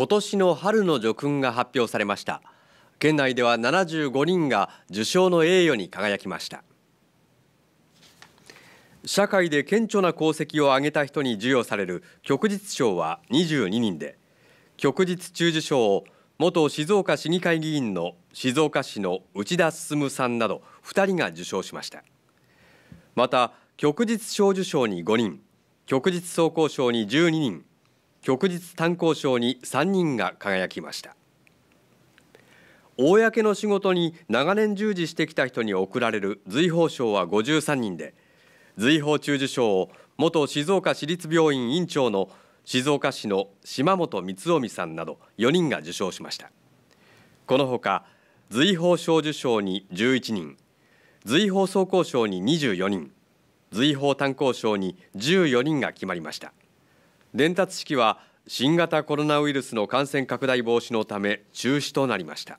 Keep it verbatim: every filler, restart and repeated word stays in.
今年の春の叙勲が発表されました。県内ではななじゅうごにんが受賞の栄誉に輝きました。社会で顕著な功績を挙げた人に授与される旭日賞はにじゅうににんで、旭日中綬章を元静岡市議会議員の静岡市の内田進さんなどふたりが受賞しました。また、旭日小綬章にごにん、旭日壮功章にじゅうににん、旭日炭鉱賞にさんにんが輝きました。公の仕事に長年従事してきた人に贈られる瑞宝賞はごじゅうさんにんで、瑞宝中綬章を元静岡市立病院院長の静岡市の島本光臣さんなどよにんが受賞しました。このほか瑞宝小綬章にじゅういちにん、瑞宝壮功賞ににじゅうよにん、瑞宝炭鉱賞にじゅうよにんが決まりました。伝達式は新型コロナウイルスの感染拡大防止のため中止となりました。